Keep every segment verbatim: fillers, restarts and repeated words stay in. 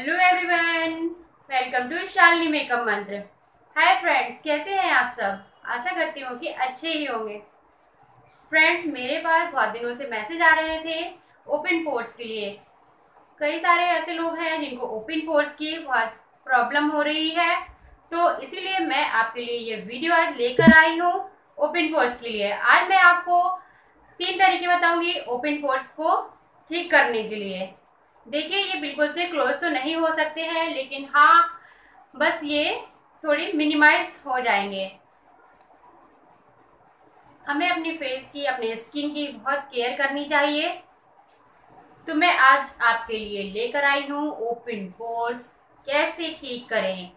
Hello everyone, welcome to Shalini makeup Mantra. Hi friends, कैसे हैं आप सब? आशा करती हूँ कि अच्छे ही होंगे। फ्रेंड्स, मेरे पास बहुत दिनों से मैसेज आ रहे थे ओपन पोर्स के लिए। कई सारे ऐसे लोग हैं जिनको ओपन पोर्स की बहुत प्रॉब्लम हो रही है, तो इसीलिए मैं आपके लिए ये वीडियो आज लेकर आई हूँ ओपन पोर्स के लिए। आज मैं आपको तीन तरीके बताऊँगी ओपन पोर्स को ठीक करने के लिए। देखिए, ये बिल्कुल से क्लोज तो नहीं हो सकते हैं, लेकिन हाँ, बस ये थोड़ी मिनिमाइज हो जाएंगे। हमें अपने फेस की, अपने स्किन की बहुत केयर करनी चाहिए। तो मैं आज आपके लिए लेकर आई हूँ ओपन पोर्स कैसे ठीक करें।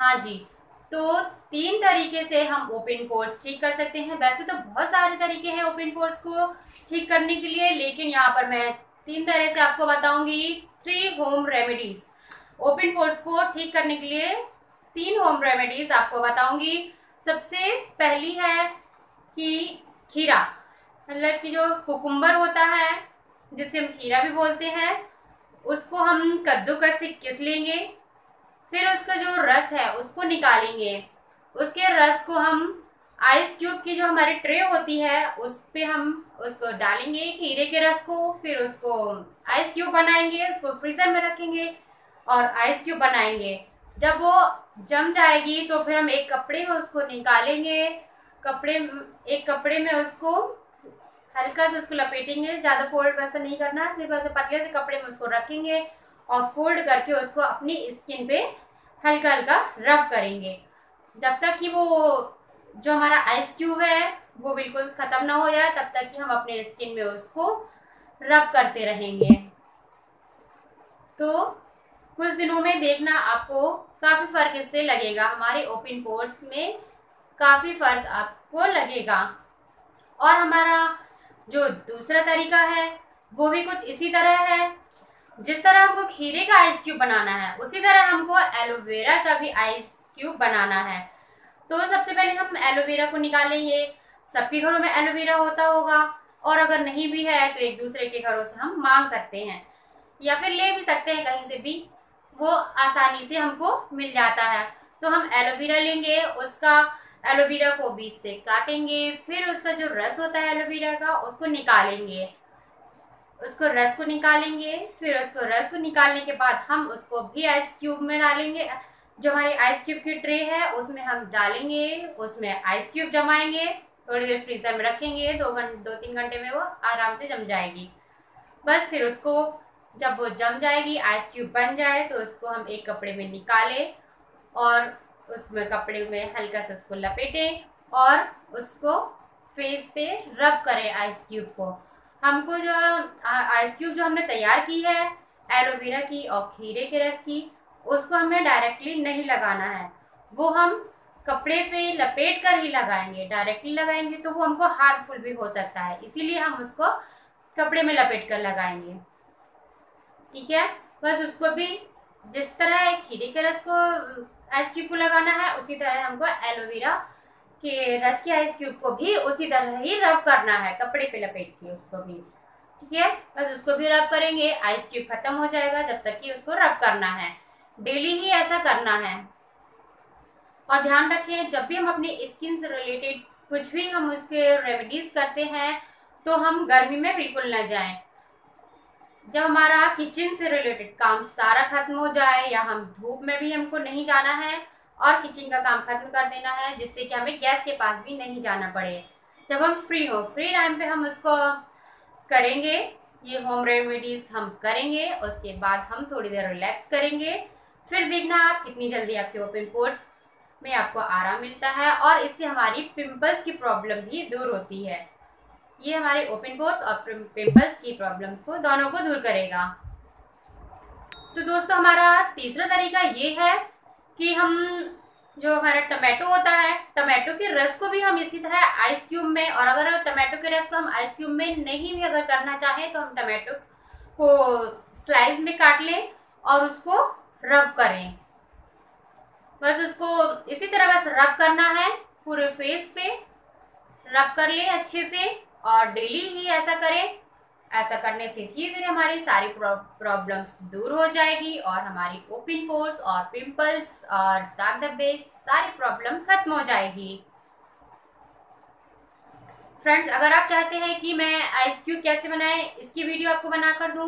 हाँ जी, तो तीन तरीके से हम ओपन पोर्स ठीक कर सकते हैं। वैसे तो बहुत सारे तरीके हैं ओपन पोर्स को ठीक करने के लिए, लेकिन यहाँ पर मैं तीन तरह से आपको बताऊंगी। Three home remedies open pores को ठीक करने के लिए, तीन होम रेमेडीज आपको बताऊंगी। सबसे पहली है कि खीरा, मतलब कि जो कुकुम्बर होता है, जिसे हम खीरा भी बोलते हैं, उसको हम कद्दूकस से किस लेंगे, फिर उसका जो रस है उसको निकालेंगे। उसके रस को हम आइस क्यूब की जो हमारी ट्रे होती है उस पे हम उसको डालेंगे, खीरे के रस को, फिर उसको आइस क्यूब बनाएंगे, उसको फ्रीज़र में रखेंगे और आइस क्यूब बनाएंगे। जब वो जम जाएगी तो फिर हम एक कपड़े में उसको निकालेंगे, कपड़े एक कपड़े में उसको हल्का से उसको लपेटेंगे, ज़्यादा फोल्ड वैसा नहीं करना, सिर्फ ऐसे पतले से कपड़े में उसको रखेंगे और फोल्ड करके उसको अपनी स्किन पे हल्का हल्का रब करेंगे, जब तक कि वो जो हमारा आइस क्यूब है वो बिल्कुल ख़त्म ना हो जाए। तब तक कि हम अपने स्किन में उसको रब करते रहेंगे। तो कुछ दिनों में देखना आपको काफ़ी फ़र्क इससे लगेगा, हमारे ओपन पोर्स में काफ़ी फ़र्क आपको लगेगा। और हमारा जो दूसरा तरीका है वो भी कुछ इसी तरह है। जिस तरह हमको खीरे का आइस क्यूब बनाना है, उसी तरह हमको एलोवेरा का भी आइस क्यूब बनाना है। तो सबसे पहले हम एलोवेरा को निकालेंगे। सबके घरों में एलोवेरा होता होगा, और अगर नहीं भी है तो एक दूसरे के घरों से हम मांग सकते हैं या फिर ले भी सकते हैं, कहीं से भी वो आसानी से हमको मिल जाता है। तो हम एलोवेरा लेंगे, उसका एलोवेरा को बीज से काटेंगे, फिर उसका जो रस होता है एलोवेरा का उसको निकालेंगे, उसको रस को निकालेंगे, फिर उसको रस को निकालने के बाद हम उसको भी आइस क्यूब में डालेंगे। जो हमारी आइस क्यूब की ट्रे है उसमें हम डालेंगे, उसमें आइस क्यूब जमाएंगे, थोड़ी देर फ्रीज़र में रखेंगे, दो घंटे दो तीन घंटे में वो आराम से जम जाएगी। बस फिर उसको जब वो जम जाएगी, आइस क्यूब बन जाए, तो उसको हम एक कपड़े में निकालें और उसमें कपड़े में हल्का सा उसको लपेटें और उसको फेस पे रब करें आइस क्यूब को। हमको जो आइस क्यूब जो हमने तैयार की है एलोवेरा की और खीरे के रस की, उसको हमें डायरेक्टली नहीं लगाना है, वो हम कपड़े पे लपेट कर ही लगाएंगे। डायरेक्टली लगाएंगे तो वो हमको हार्मफुल भी हो सकता है, इसीलिए हम उसको कपड़े में लपेट कर लगाएंगे। ठीक है, बस उसको भी जिस तरह खीरे के रस को आइस क्यूब को लगाना है, उसी तरह हमको एलोवेरा के रस के आइस क्यूब को भी उसी तरह ही रब करना है, कपड़े पे लपेट के उसको भी। ठीक है, बस उसको भी रब करेंगे, आइस क्यूब ख़त्म हो जाएगा जब तक कि उसको रब करना है। डेली ही ऐसा करना है। और ध्यान रखें, जब भी हम अपने स्किन से रिलेटेड कुछ भी हम उसके रेमेडीज़ करते हैं तो हम गर्मी में बिल्कुल ना जाएं। जब हमारा किचन से रिलेटेड काम सारा ख़त्म हो जाए, या हम धूप में भी हमको नहीं जाना है और किचन का काम ख़त्म कर देना है, जिससे कि हमें गैस के पास भी नहीं जाना पड़े। जब हम फ्री हो, फ्री टाइम पे हम उसको करेंगे, ये होम रेमेडीज़ हम करेंगे। उसके बाद हम थोड़ी देर रिलैक्स करेंगे, फिर देखना आप कितनी जल्दी आपके ओपन पोर्स में आपको आराम मिलता है, और इससे हमारी पिंपल्स की प्रॉब्लम भी दूर होती है। ये हमारे ओपन पोर्स और पिंपल्स की प्रॉब्लम्स को दोनों को दूर करेगा। तो दोस्तों, हमारा तीसरा तरीका ये है कि हम जो हमारा टमाटो होता है, टमाटो के रस को भी हम इसी तरह आइस क्यूब में, और अगर टमाटो के रस को हम आइस क्यूब में नहीं भी अगर करना चाहें तो हम टमाटो को स्लाइस में काट लें और उसको रब करें। बस उसको इसी तरह बस रब करना है, पूरे फेस पे रब कर लें अच्छे से, और डेली ही ऐसा करें। ऐसा करने से धीरे धीरे हमारी सारी प्रॉब्लम्स दूर हो जाएगी और हमारी ओपन पोर्स और पिंपल्स और दाग धब्बे सारी प्रॉब्लम खत्म हो जाएगी। फ्रेंड्स, अगर आप चाहते हैं कि मैं आइस क्यूब कैसे बनाएं इसकी वीडियो आपको बनाकर दूं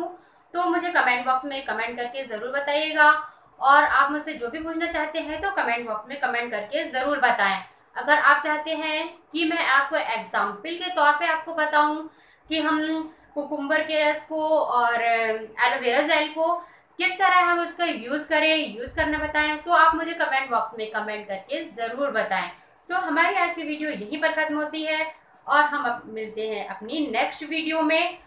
तो मुझे कमेंट बॉक्स में कमेंट करके ज़रूर बताइएगा। और आप मुझसे जो भी पूछना चाहते हैं तो कमेंट बॉक्स में कमेंट करके ज़रूर बताएं। अगर आप चाहते हैं कि मैं आपको एग्जाम्पल के तौर पे आपको बताऊं कि हम कुकुम्बर के रस को और एलोवेरा जेल को किस तरह हम उसका यूज़ करें, यूज़ करना बताएं, तो आप मुझे कमेंट बॉक्स में कमेंट करके ज़रूर बताएं। तो हमारी आज की वीडियो यहीं पर ख़त्म होती है और हम मिलते हैं अपनी नेक्स्ट वीडियो में।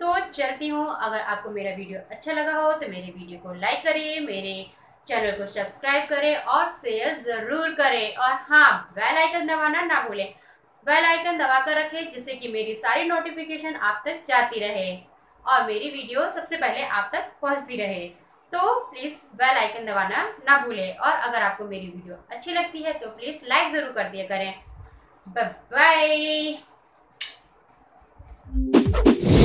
तो चलती हूँ। अगर आपको मेरा वीडियो अच्छा लगा हो तो मेरे वीडियो को लाइक करें, मेरे चैनल को सब्सक्राइब करें और शेयर ज़रूर करें। और हाँ, बेल आइकन दबाना ना भूलें। बेल आइकन दबा कर रखें जिससे कि मेरी सारी नोटिफिकेशन आप तक जाती रहे और मेरी वीडियो सबसे पहले आप तक पहुंचती रहे। तो प्लीज़ बेल आइकन दबाना ना भूलें। और अगर आपको मेरी वीडियो अच्छी लगती है तो प्लीज़ लाइक ज़रूर कर दिया करें। बाय।